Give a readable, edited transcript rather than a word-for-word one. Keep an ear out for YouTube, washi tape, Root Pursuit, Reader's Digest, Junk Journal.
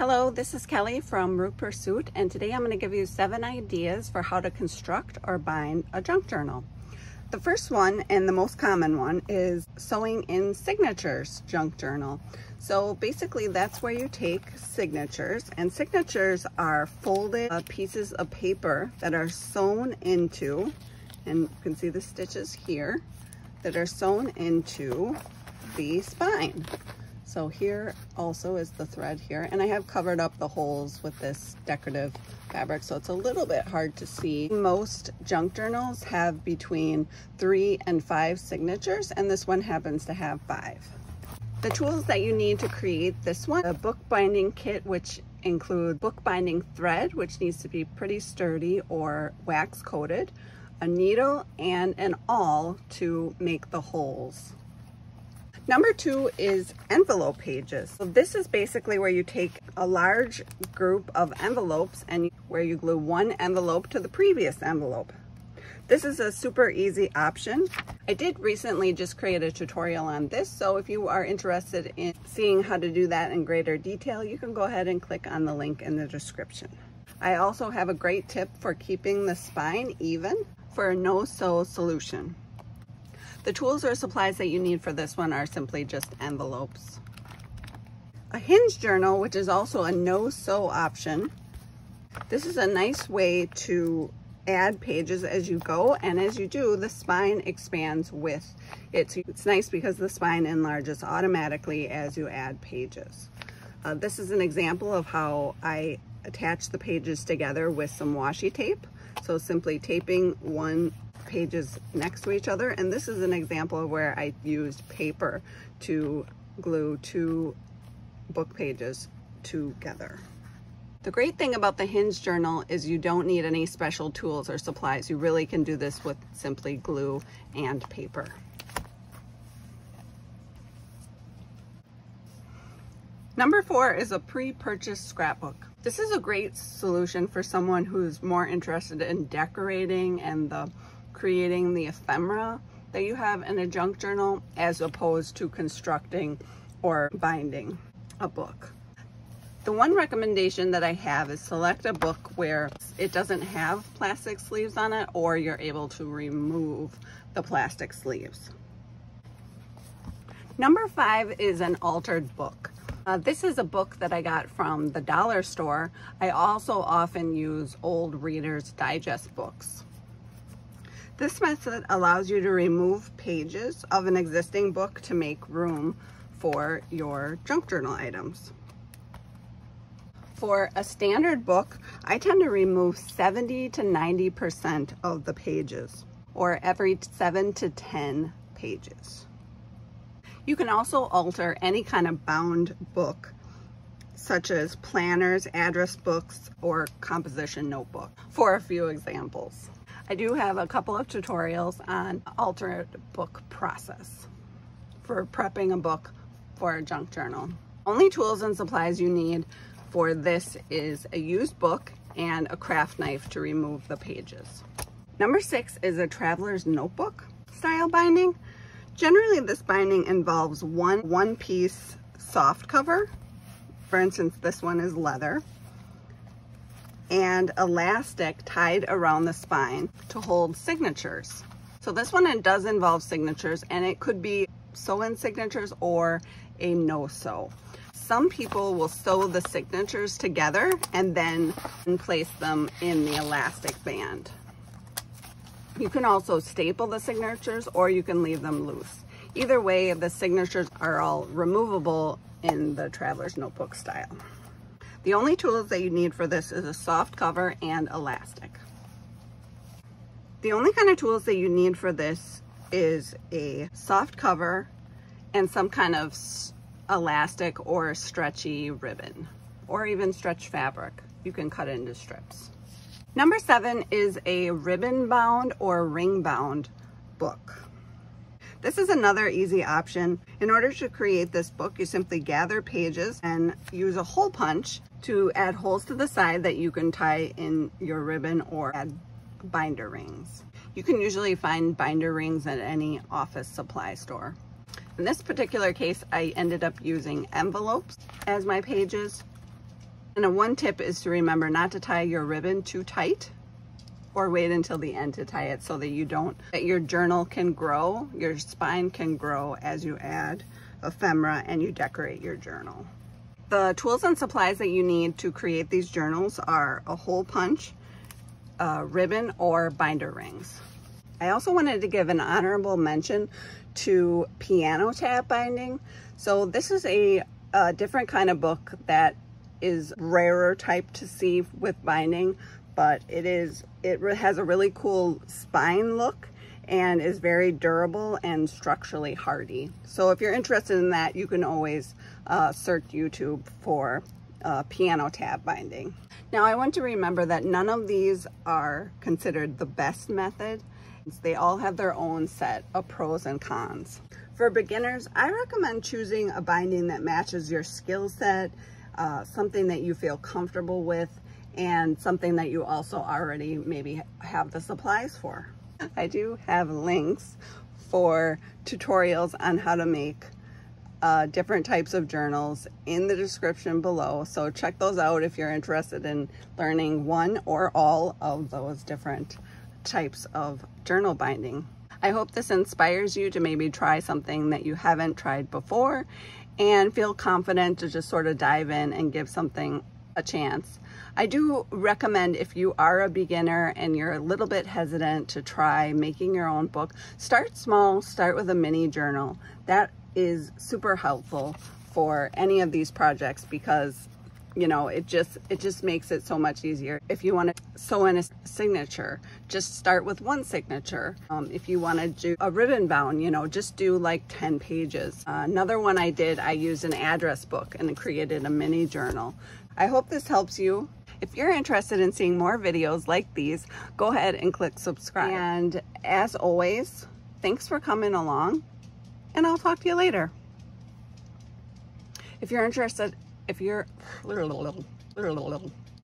Hello, this is Kelly from Root Pursuit, and today I'm going to give you 7 ideas for how to construct or bind a junk journal. The first one, and the most common one, is sewing in signatures junk journal. So basically that's where you take signatures, and signatures are folded pieces of paper that are sewn into, and you can see the stitches here, that are sewn into the spine. So here also is the thread here, and I have covered up the holes with this decorative fabric, so it's a little bit hard to see. Most junk journals have between 3 and 5 signatures, and this one happens to have 5. The tools that you need to create this one, a bookbinding kit, which includes bookbinding thread, which needs to be pretty sturdy or wax coated, a needle, and an awl to make the holes. Number 2 is envelope pages. So this is basically where you take a large group of envelopes and where you glue one envelope to the previous envelope. This is a super easy option. I did recently just create a tutorial on this, so if you are interested in seeing how to do that in greater detail, you can go ahead and click on the link in the description. I also have a great tip for keeping the spine even for a no-sew solution. The tools or supplies that you need for this one are simply just envelopes. A hinge journal, which is also a no-sew option. This is a nice way to add pages as you go, and as you do, the spine expands with it. So it's nice because the spine enlarges automatically as you add pages. This is an example of how I attach the pages together with some washi tape. So simply taping one pages next to each other, and this is an example of where I used paper to glue 2 book pages together. The great thing about the hinge journal is you don't need any special tools or supplies. You really can do this with simply glue and paper. Number 4 is a pre-purchased scrapbook. This is a great solution for someone who's more interested in decorating and creating the ephemera that you have in a junk journal as opposed to constructing or binding a book. The one recommendation that I have is select a book where it doesn't have plastic sleeves on it, or you're able to remove the plastic sleeves. Number 5 is an altered book. This is a book that I got from the dollar store. I also often use old Reader's Digest books. This method allows you to remove pages of an existing book to make room for your junk journal items. For a standard book, I tend to remove 70 to 90% of the pages, or every 7 to 10 pages. You can also alter any kind of bound book, such as planners, address books, or composition notebook, for a few examples. I do have a couple of tutorials on altered book process for prepping a book for a junk journal. Only tools and supplies you need for this is a used book and a craft knife to remove the pages. Number 6 is a traveler's notebook style binding. Generally, this binding involves one piece soft cover. For instance, this one is leather, and elastic tied around the spine to hold signatures. So this one, it does involve signatures, and it could be sew-in signatures or a no-sew. Some people will sew the signatures together and then place them in the elastic band. You can also staple the signatures, or you can leave them loose. Either way, the signatures are all removable in the traveler's notebook style. The only tools that you need for this is a soft cover and elastic. The only kind of tools that you need for this is a soft cover and some kind of elastic or stretchy ribbon, or even stretch fabric. You can cut into strips. Number 7 is a ribbon bound or ring bound book. This is another easy option. In order to create this book, you simply gather pages and use a hole punch to add holes to the side that you can tie in your ribbon or add binder rings. You can usually find binder rings at any office supply store. In this particular case, I ended up using envelopes as my pages, And one tip is to remember not to tie your ribbon too tight or wait until the end to tie it so that you don't, that your journal can grow, your spine can grow as you add ephemera and you decorate your journal. The tools and supplies that you need to create these journals are a hole punch, a ribbon, or binder rings. I also wanted to give an honorable mention to piano tab binding. So this is a different kind of book that is rarer type to see with binding, but it has a really cool spine look and is very durable and structurally hardy. So if you're interested in that, you can always search YouTube for piano tab binding. Now I want to remember that none of these are considered the best method. They all have their own set of pros and cons. For beginners, I recommend choosing a binding that matches your skill set, something that you feel comfortable with, and something that you also already maybe have the supplies for. I do have links for tutorials on how to make different types of journals in the description below, so check those out if you're interested in learning one or all of those different types of journal binding. I hope this inspires you to maybe try something that you haven't tried before and feel confident to just sort of dive in and give something a chance. I do recommend, if you are a beginner and you're a little bit hesitant to try making your own book, start small, start with a mini journal. That is super helpful for any of these projects because, you know, it just makes it so much easier. If you want to sew in a signature, just start with one signature. If you want to do a ribbon bound, you know, just do like 10 pages. Another one I did, I used an address book and created a mini journal. I hope this helps you. If you're interested in seeing more videos like these, go ahead and click subscribe. And as always, thanks for coming along, and I'll talk to you later. If you're interested,